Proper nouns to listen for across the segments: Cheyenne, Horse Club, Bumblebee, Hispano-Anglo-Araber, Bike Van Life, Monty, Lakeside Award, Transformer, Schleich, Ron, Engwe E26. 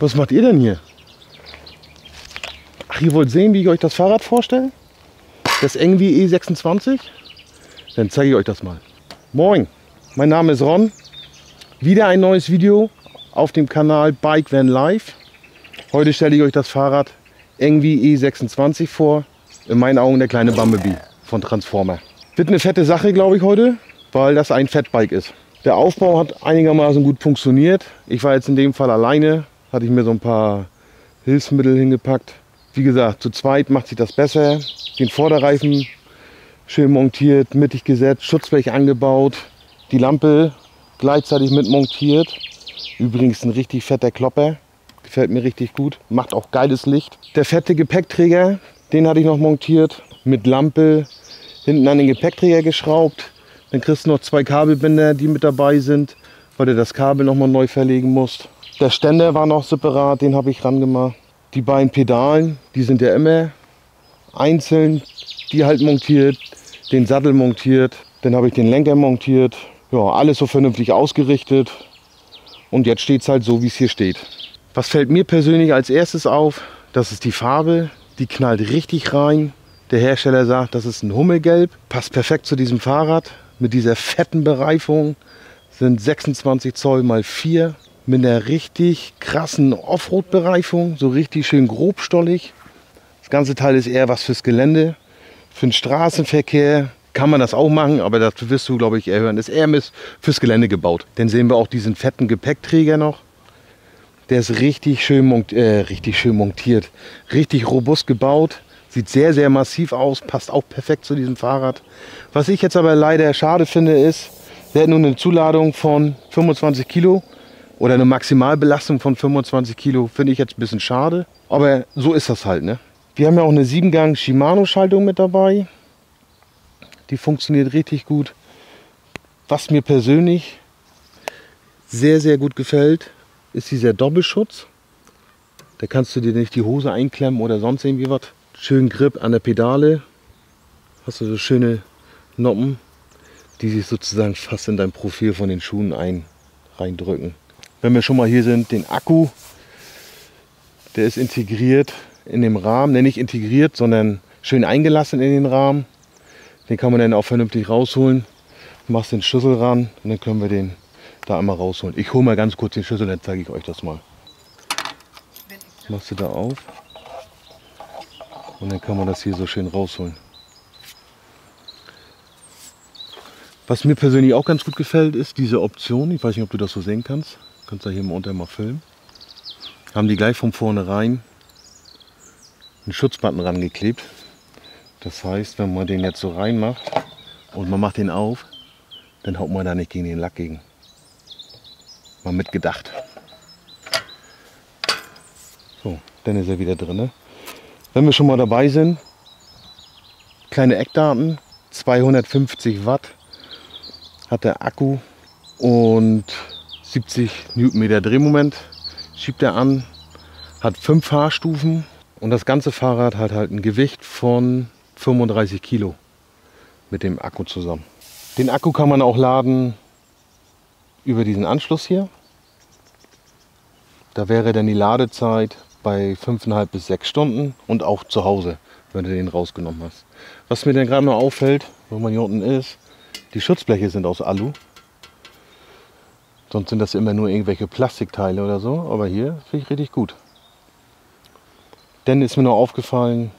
Was macht ihr denn hier? Ach, ihr wollt sehen, wie ich euch das Fahrrad vorstelle? Das Engwe E26? Dann zeige ich euch das mal. Moin, mein Name ist Ron. Wieder ein neues Video auf dem Kanal Bike Van Life. Heute stelle ich euch das Fahrrad Engwe E26 vor. In meinen Augen der kleine Bumblebee von Transformer. Wird eine fette Sache, glaube ich, heute, weil das ein Fatbike ist. Der Aufbau hat einigermaßen gut funktioniert. Ich war jetzt in dem Fall alleine, hatte ich mir so ein paar Hilfsmittel hingepackt. Wie gesagt, zu zweit macht sich das besser. Den Vorderreifen schön montiert, mittig gesetzt, Schutzblech angebaut, die Lampe gleichzeitig mit montiert. Übrigens ein richtig fetter Klopper, gefällt mir richtig gut, macht auch geiles Licht. Der fette Gepäckträger, den hatte ich noch montiert, mit Lampe hinten an den Gepäckträger geschraubt. Dann kriegst du noch zwei Kabelbinder, die mit dabei sind, weil du das Kabel nochmal neu verlegen musst. Der Ständer war noch separat, den habe ich rangemacht. Die beiden Pedalen, die sind ja immer einzeln, die halt montiert, den Sattel montiert, dann habe ich den Lenker montiert. Ja, alles so vernünftig ausgerichtet und jetzt steht es halt so, wie es hier steht. Was fällt mir persönlich als erstes auf, das ist die Farbe, die knallt richtig rein. Der Hersteller sagt, das ist ein Hummelgelb, passt perfekt zu diesem Fahrrad. Mit dieser fetten Bereifung sind 26 Zoll mal 4. Mit einer richtig krassen Offroad-Bereifung, so richtig schön grobstollig. Das ganze Teil ist eher was fürs Gelände. Für den Straßenverkehr kann man das auch machen, aber das wirst du, glaube ich, eher hören. Das ist eher fürs Gelände gebaut. Dann sehen wir auch diesen fetten Gepäckträger noch. Der ist richtig schön montiert, richtig robust gebaut. Sieht sehr, sehr massiv aus, passt auch perfekt zu diesem Fahrrad. Was ich jetzt aber leider schade finde ist, der hat nur eine Zuladung von 25 Kilo oder eine Maximalbelastung von 25 Kilo, finde ich jetzt ein bisschen schade. Aber so ist das halt, ne? Wir haben ja auch eine 7-Gang Shimano-Schaltung mit dabei. Die funktioniert richtig gut. Was mir persönlich sehr, sehr gut gefällt, ist dieser Doppelschutz. Da kannst du dir nicht die Hose einklemmen oder sonst irgendwie was. Schön Grip an der Pedale, hast du so schöne Noppen, die sich sozusagen fast in dein Profil von den Schuhen reindrücken. Wenn wir schon mal hier sind, den Akku, der ist integriert in dem Rahmen, der nicht integriert, sondern schön eingelassen in den Rahmen. Den kann man dann auch vernünftig rausholen, machst den Schlüssel ran und dann können wir den da einmal rausholen. Ich hole mal ganz kurz den Schlüssel, dann zeige ich euch das mal. Machst du da auf. Und dann kann man das hier so schön rausholen. Was mir persönlich auch ganz gut gefällt, ist diese Option. Ich weiß nicht, ob du das so sehen kannst. Du kannst da hier mal unter mal filmen. Haben die gleich von vornherein einen Schutzbutton rangeklebt. Das heißt, wenn man den jetzt so reinmacht und man macht den auf, dann haut man da nicht gegen den Lack gegen. Mal mitgedacht. So, dann ist er wieder drin, ne? Wenn wir schon mal dabei sind, kleine Eckdaten, 250 Watt hat der Akku und 70 Newtonmeter Drehmoment schiebt er an, hat 5 Fahrstufen und das ganze Fahrrad hat halt ein Gewicht von 35 Kilo mit dem Akku zusammen. Den Akku kann man auch laden über diesen Anschluss hier. Da wäre dann die Ladezeit bei 5,5 bis 6 Stunden und auch zu Hause, wenn du den rausgenommen hast. Was mir dann gerade noch auffällt, wenn man hier unten ist, die Schutzbleche sind aus Alu. Sonst sind das immer nur irgendwelche Plastikteile oder so, aber hier finde ich richtig gut. Dann ist mir noch aufgefallen,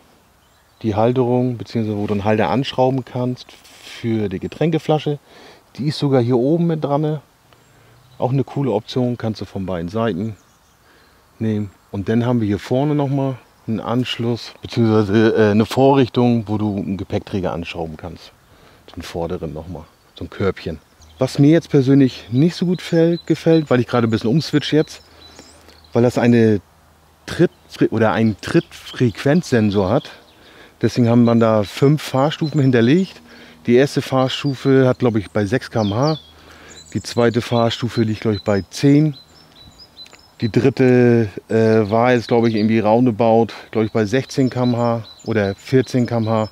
die Halterung, beziehungsweise wo du einen Halter anschrauben kannst für die Getränkeflasche, die ist sogar hier oben mit dran. Auch eine coole Option, kannst du von beiden Seiten nehmen. Und dann haben wir hier vorne nochmal einen Anschluss bzw. eine Vorrichtung, wo du einen Gepäckträger anschrauben kannst. Den vorderen nochmal, so ein Körbchen. Was mir jetzt persönlich nicht so gut gefällt, weil ich gerade ein bisschen umswitche jetzt, weil das eine einen Trittfrequenzsensor hat. Deswegen haben wir da 5 Fahrstufen hinterlegt. Die erste Fahrstufe hat, glaube ich, bei 6 km/h. Die zweite Fahrstufe liegt, glaube ich, bei 10. Die dritte war jetzt, glaube ich, irgendwie roundabout, glaube ich, bei 16 km/h oder 14 km/h.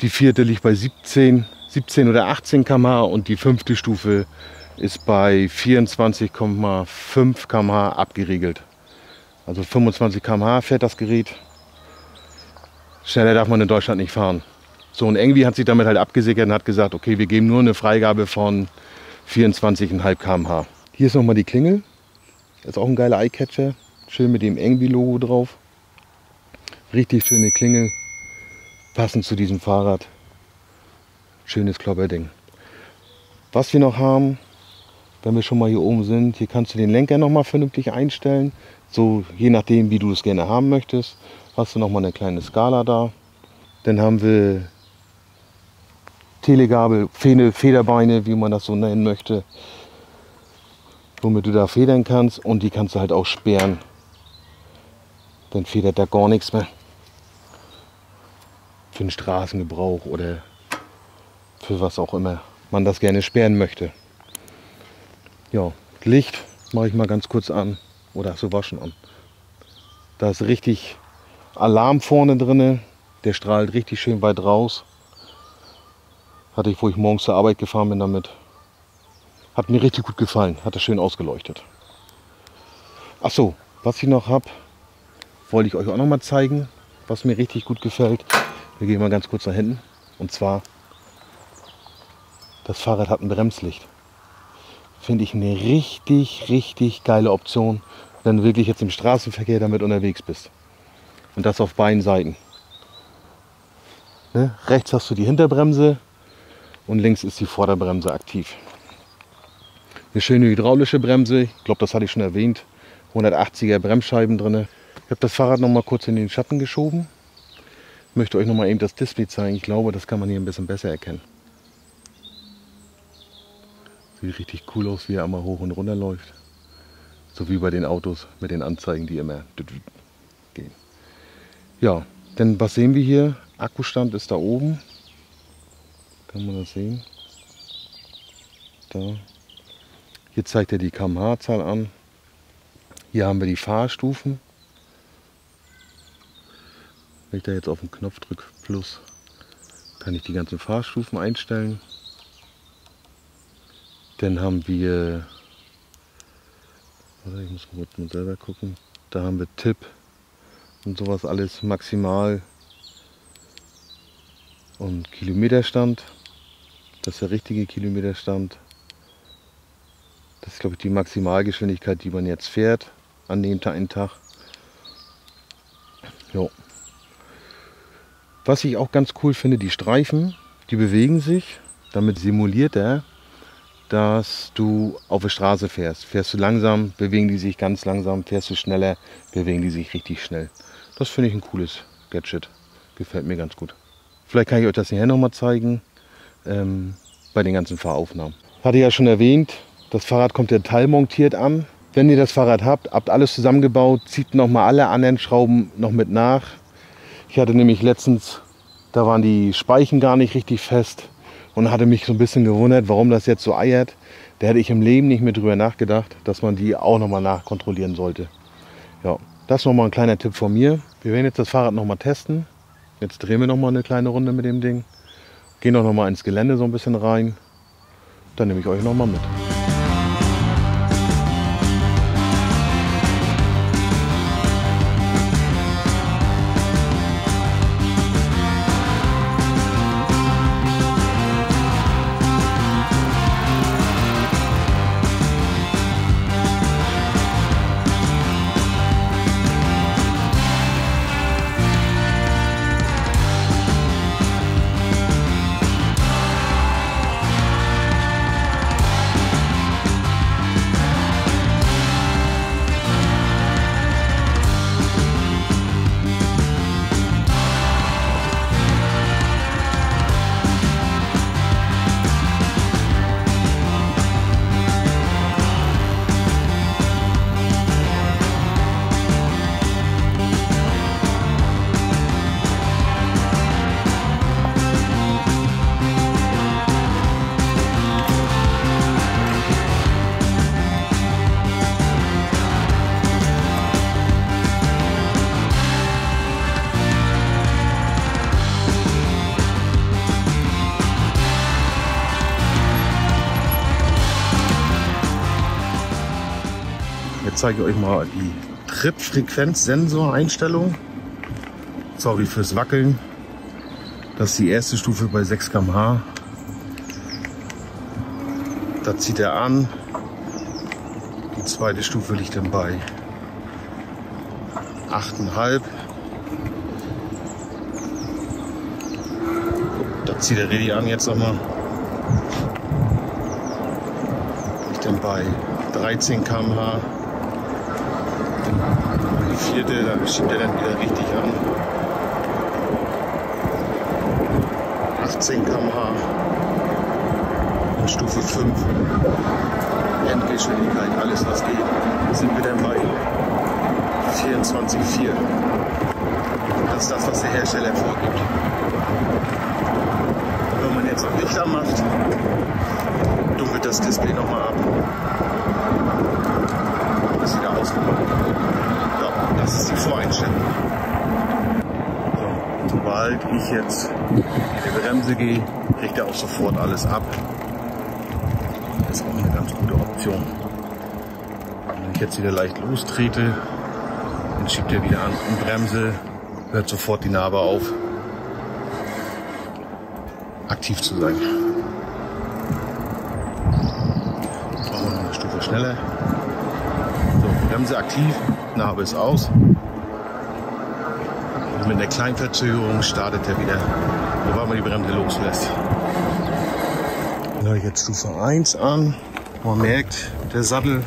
Die vierte liegt bei 17 oder 18 km/h und die fünfte Stufe ist bei 24,5 km/h abgeriegelt. Also 25 km/h fährt das Gerät. Schneller darf man in Deutschland nicht fahren. So, und Engwe hat sich damit halt abgesichert und hat gesagt, okay, wir geben nur eine Freigabe von 24,5 km/h. Hier ist nochmal die Klingel. Ist auch ein geiler Eyecatcher. Schön mit dem Engwe-Logo drauf. Richtig schöne Klingel. Passend zu diesem Fahrrad. Schönes Klopperding. Was wir noch haben, wenn wir schon mal hier oben sind, hier kannst du den Lenker nochmal vernünftig einstellen. So, je nachdem, wie du es gerne haben möchtest, hast du nochmal eine kleine Skala da. Dann haben wir Telegabel, Federbeine, wie man das so nennen möchte, womit du da federn kannst, und die kannst du halt auch sperren. Dann federt da gar nichts mehr. Für den Straßengebrauch oder für was auch immer man das gerne sperren möchte. Ja, Licht mache ich mal ganz kurz an. Oder so, war schon an. Da ist richtig Alarm vorne drin. Der strahlt richtig schön weit raus. Hatte ich, wo ich morgens zur Arbeit gefahren bin damit. Hat mir richtig gut gefallen. Hat das schön ausgeleuchtet. Ach so, was ich noch habe, wollte ich euch auch noch mal zeigen, was mir richtig gut gefällt. Wir gehen mal ganz kurz nach hinten. Und zwar, das Fahrrad hat ein Bremslicht. Finde ich eine richtig geile Option, wenn du wirklich jetzt im Straßenverkehr damit unterwegs bist. Und das auf beiden Seiten. Ne? Rechts hast du die Hinterbremse und links ist die Vorderbremse aktiv. Eine schöne hydraulische Bremse, ich glaube, das hatte ich schon erwähnt. 180er Bremsscheiben drin. Ich habe das Fahrrad noch mal kurz in den Schatten geschoben. Ich möchte euch noch mal eben das Display zeigen. Ich glaube, das kann man hier ein bisschen besser erkennen. Sieht richtig cool aus, wie er einmal hoch und runter läuft. So wie bei den Autos mit den Anzeigen, die immer gehen. Ja, denn was sehen wir hier? Akkustand ist da oben. Kann man das sehen? Da. Hier zeigt er die kmh-Zahl an. Hier haben wir die Fahrstufen. Wenn ich da jetzt auf den Knopf drücke, Plus, kann ich die ganzen Fahrstufen einstellen. Dann haben wir, ich muss kurz mal selber gucken, da haben wir Tipp und sowas alles, maximal und Kilometerstand. Das ist der richtige Kilometerstand. Das ist, glaube ich, die Maximalgeschwindigkeit, die man jetzt fährt an dem Tag. Jo. Was ich auch ganz cool finde, die Streifen, die bewegen sich. Damit simuliert er, dass du auf der Straße fährst. Fährst du langsam, bewegen die sich ganz langsam. Fährst du schneller, bewegen die sich richtig schnell. Das finde ich ein cooles Gadget. Gefällt mir ganz gut. Vielleicht kann ich euch das nachher nochmal zeigen, bei den ganzen Fahraufnahmen. Hatte ja schon erwähnt, das Fahrrad kommt ja teilmontiert an. Wenn ihr das Fahrrad habt, habt alles zusammengebaut, zieht nochmal alle anderen Schrauben noch mit nach. Ich hatte nämlich letztens, da waren die Speichen gar nicht richtig fest. Und hatte mich so ein bisschen gewundert, warum das jetzt so eiert. Da hätte ich im Leben nicht mehr drüber nachgedacht, dass man die auch nochmal nachkontrollieren sollte. Ja, das ist nochmal ein kleiner Tipp von mir. Wir werden jetzt das Fahrrad nochmal testen. Jetzt drehen wir nochmal eine kleine Runde mit dem Ding. Gehen auch nochmal ins Gelände so ein bisschen rein. Dann nehme ich euch nochmal mit. Jetzt zeige ich euch mal die Trittfrequenzsensoreinstellung. Sorry fürs Wackeln. Das ist die erste Stufe bei 6 km/h. Da zieht er an. Die zweite Stufe liegt dann bei 8,5. Da zieht er richtig an jetzt nochmal. Liegt dann bei 13 km/h. Die vierte, da schiebt er dann wieder richtig an. 18 km/h. Und Stufe 5. Endgeschwindigkeit, alles was geht. Sind wir dann bei 24,4. Das ist das, was der Hersteller vorgibt. Wenn man jetzt auch dichter macht, dunkelt das Display nochmal ab. Das ist wieder ausgemacht. Ja, das ist die Voreinstellung. So, sobald ich jetzt in die Bremse gehe, kriegt er auch sofort alles ab. Das ist auch eine ganz gute Option. Wenn ich jetzt wieder leicht lostrete, dann schiebt er wieder an und Bremse, hört sofort die Narbe auf, aktiv zu sein. Jetzt machen wir noch eine Stufe schneller. So, Bremse aktiv, Narbe ist aus. Und mit einer kleinen Verzögerung startet er wieder, sobald man die Bremse loslässt. Dann habe ich jetzt Stufe 1 an. Man merkt, der Sattel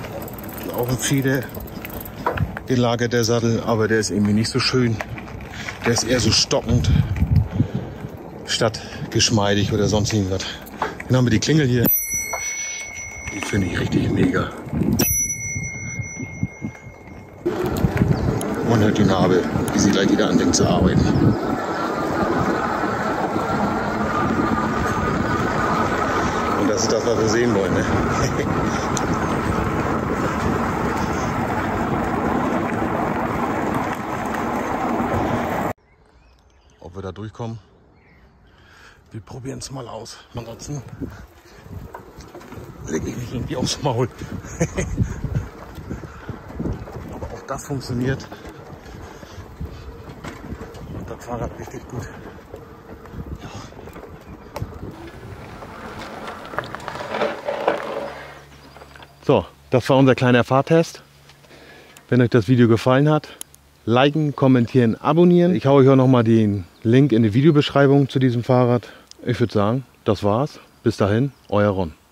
ist auch ein Feder gelagert, der Sattel, aber der ist irgendwie nicht so schön. Der ist eher so stockend statt geschmeidig oder sonst irgendwas. Dann haben wir die Klingel hier. Die finde ich richtig mega. Man hört die Narbe, wie sie gleich wieder anfängt zu arbeiten. Und das ist das, was wir sehen wollen. Ne? Ob wir da durchkommen? Wir probieren es mal aus. Ansonsten lege ich mich irgendwie aufs Maul. Aber auch das funktioniert. Und das Fahrrad richtig gut. Ja. So, das war unser kleiner Fahrtest. Wenn euch das Video gefallen hat, liken, kommentieren, abonnieren. Ich hau euch auch nochmal den Link in die Videobeschreibung zu diesem Fahrrad. Ich würde sagen, das war's. Bis dahin, euer Ron.